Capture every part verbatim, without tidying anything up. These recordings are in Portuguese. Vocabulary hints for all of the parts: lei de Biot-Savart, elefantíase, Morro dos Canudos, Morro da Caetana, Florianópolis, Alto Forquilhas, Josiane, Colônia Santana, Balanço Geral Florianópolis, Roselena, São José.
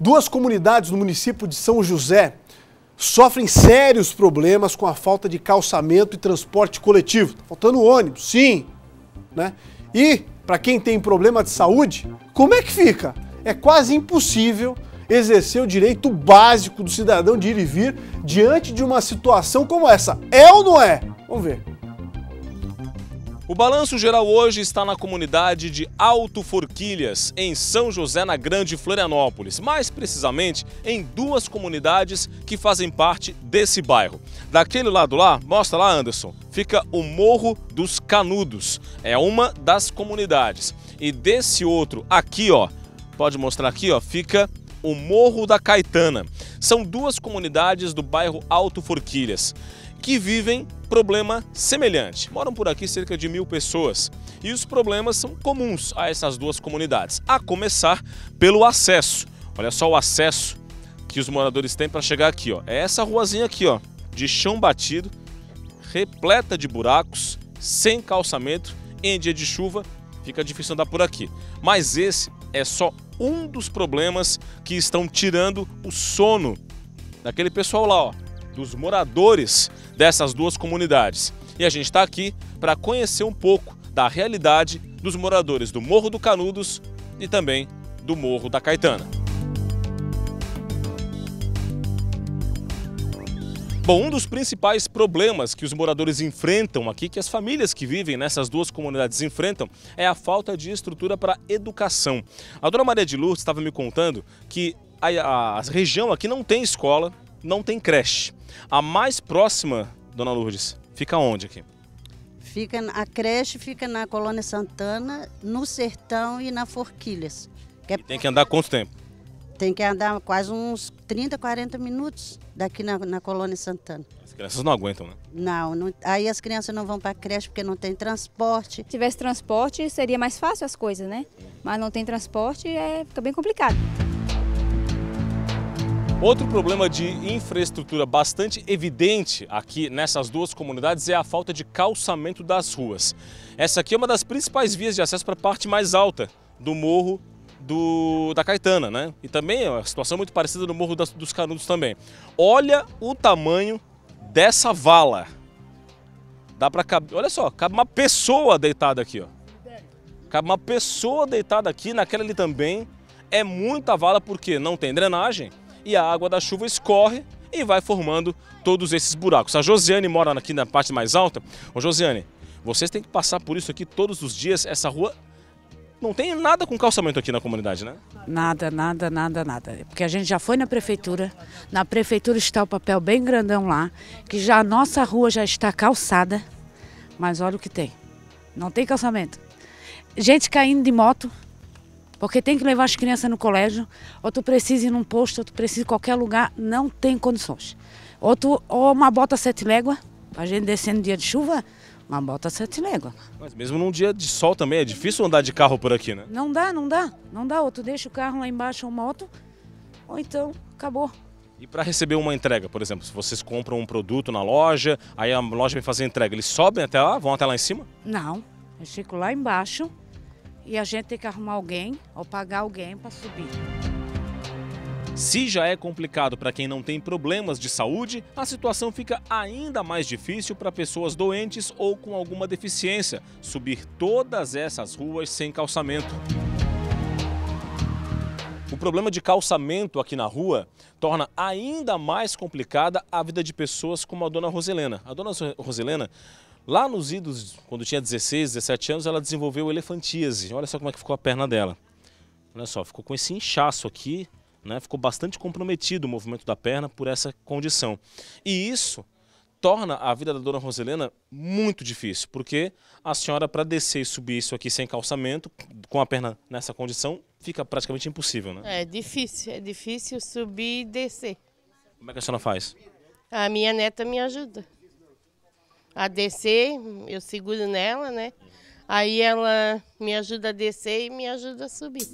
Duas comunidades no município de São José sofrem sérios problemas com a falta de calçamento e transporte coletivo. Tá faltando ônibus, sim, né? E, para quem tem problema de saúde, como é que fica? É quase impossível exercer o direito básico do cidadão de ir e vir diante de uma situação como essa. É ou não é? Vamos ver. O Balanço Geral hoje está na comunidade de Alto Forquilhas, em São José, na Grande Florianópolis. Mais precisamente, em duas comunidades que fazem parte desse bairro. Daquele lado lá, mostra lá, Anderson, fica o Morro dos Canudos. É uma das comunidades. E desse outro aqui, ó, pode mostrar aqui, ó, fica o Morro da Caetana. São duas comunidades do bairro Alto Forquilhas que vivem problema semelhante. Moram por aqui cerca de mil pessoas e os problemas são comuns a essas duas comunidades, a começar pelo acesso. Olha só o acesso que os moradores têm para chegar aqui, ó. É essa ruazinha aqui, ó, de chão batido, repleta de buracos, sem calçamento, em dia de chuva fica difícil andar por aqui. Mas esse é só um dos problemas que estão tirando o sono daquele pessoal lá, ó, dos moradores dessas duas comunidades. E a gente está aqui para conhecer um pouco da realidade dos moradores do Morro do Canudos e também do Morro da Caetana. Bom, um dos principais problemas que os moradores enfrentam aqui, que as famílias que vivem nessas duas comunidades enfrentam, é a falta de estrutura para educação. A dona Maria de Lourdes estava me contando que a, a, a região aqui não tem escola, não tem creche. A mais próxima, dona Lourdes, fica onde aqui? Fica, a creche fica na Colônia Santana, no Sertão e na Forquilhas. Que é... e tem que andar quanto tempo? Tem que andar quase uns trinta, quarenta minutos daqui na, na Colônia Santana. As crianças não aguentam, né? Não, não, aí as crianças não vão para a creche porque não tem transporte. Se tivesse transporte, seria mais fácil as coisas, né? Mas não tem transporte, é, fica bem complicado. Outro problema de infraestrutura bastante evidente aqui nessas duas comunidades é a falta de calçamento das ruas. Essa aqui é uma das principais vias de acesso para a parte mais alta do Morro do, da Caetana, né? E também é uma situação muito parecida no Morro das, dos Canudos também. Olha o tamanho dessa vala. Dá para caber, olha só, cabe uma pessoa deitada aqui, ó. Cabe uma pessoa deitada aqui, naquela ali também. É muita vala porque não tem drenagem. E a água da chuva escorre e vai formando todos esses buracos. A Josiane mora aqui na parte mais alta. Ô Josiane, vocês têm que passar por isso aqui todos os dias. Essa rua não tem nada com calçamento aqui na comunidade, né? Nada, nada, nada, nada. Porque a gente já foi na prefeitura. Na prefeitura está o papel bem grandão lá, que já a nossa rua já está calçada. Mas olha o que tem. Não tem calçamento. Gente caindo de moto. Porque tem que levar as crianças no colégio, ou tu precisa ir num posto, ou tu precisa ir em qualquer lugar, não tem condições. Ou, tu, ou uma bota sete léguas, a gente descendo dia de chuva, uma bota sete léguas. Mas mesmo num dia de sol também é difícil andar de carro por aqui, né? Não dá, não dá, não dá. Ou tu deixa o carro lá embaixo ou moto, ou então acabou. E para receber uma entrega, por exemplo, se vocês compram um produto na loja, aí a loja vem fazer a entrega, eles sobem até lá, vão até lá em cima? Não, eles ficam lá embaixo. E a gente tem que arrumar alguém ou pagar alguém para subir. Se já é complicado para quem não tem problemas de saúde, a situação fica ainda mais difícil para pessoas doentes ou com alguma deficiência. Subir todas essas ruas sem calçamento. O problema de calçamento aqui na rua torna ainda mais complicada a vida de pessoas como a dona Roselena. A dona Roselena... Lá nos idos, quando tinha dezesseis, dezessete anos, ela desenvolveu elefantíase. Olha só como é que ficou a perna dela. Olha só, ficou com esse inchaço aqui, né? Ficou bastante comprometido o movimento da perna por essa condição. E isso torna a vida da dona Roselena muito difícil, porque a senhora, para descer e subir isso aqui sem calçamento, com a perna nessa condição, fica praticamente impossível, né? É difícil, é difícil subir e descer. Como é que a senhora faz? A minha neta me ajuda a descer, eu seguro nela, né? Aí ela me ajuda a descer e me ajuda a subir.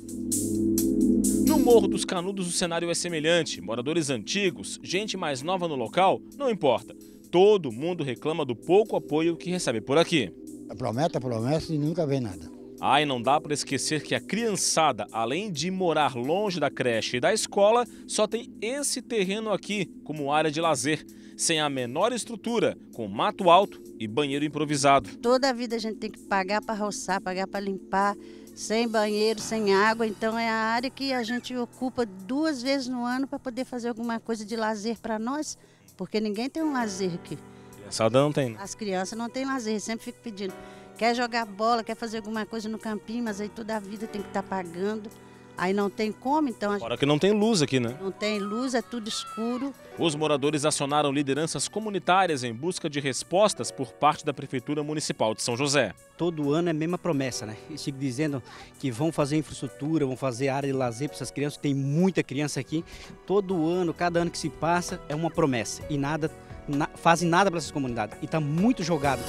No Morro dos Canudos o cenário é semelhante. Moradores antigos, gente mais nova no local, não importa. Todo mundo reclama do pouco apoio que recebe por aqui. Promete, promete e nunca vê nada. Ah, e não dá para esquecer que a criançada, além de morar longe da creche e da escola, só tem esse terreno aqui como área de lazer, sem a menor estrutura, com mato alto e banheiro improvisado. Toda a vida a gente tem que pagar para roçar, pagar para limpar, sem banheiro, sem água. Então é a área que a gente ocupa duas vezes no ano para poder fazer alguma coisa de lazer para nós, porque ninguém tem um lazer aqui. Criançada não tem, né? As crianças não têm lazer, sempre fico pedindo. Quer jogar bola, quer fazer alguma coisa no campinho, mas aí toda a vida tem que estar pagando. Aí não tem como, então... A Fora gente... que não tem luz aqui, né? Não tem luz, é tudo escuro. Os moradores acionaram lideranças comunitárias em busca de respostas por parte da Prefeitura Municipal de São José. Todo ano é a mesma promessa, né? Eles ficam dizendo que vão fazer infraestrutura, vão fazer área de lazer para essas crianças. Tem muita criança aqui. Todo ano, cada ano que se passa, é uma promessa. E nada, na... fazem nada para essas comunidades. E está muito jogado.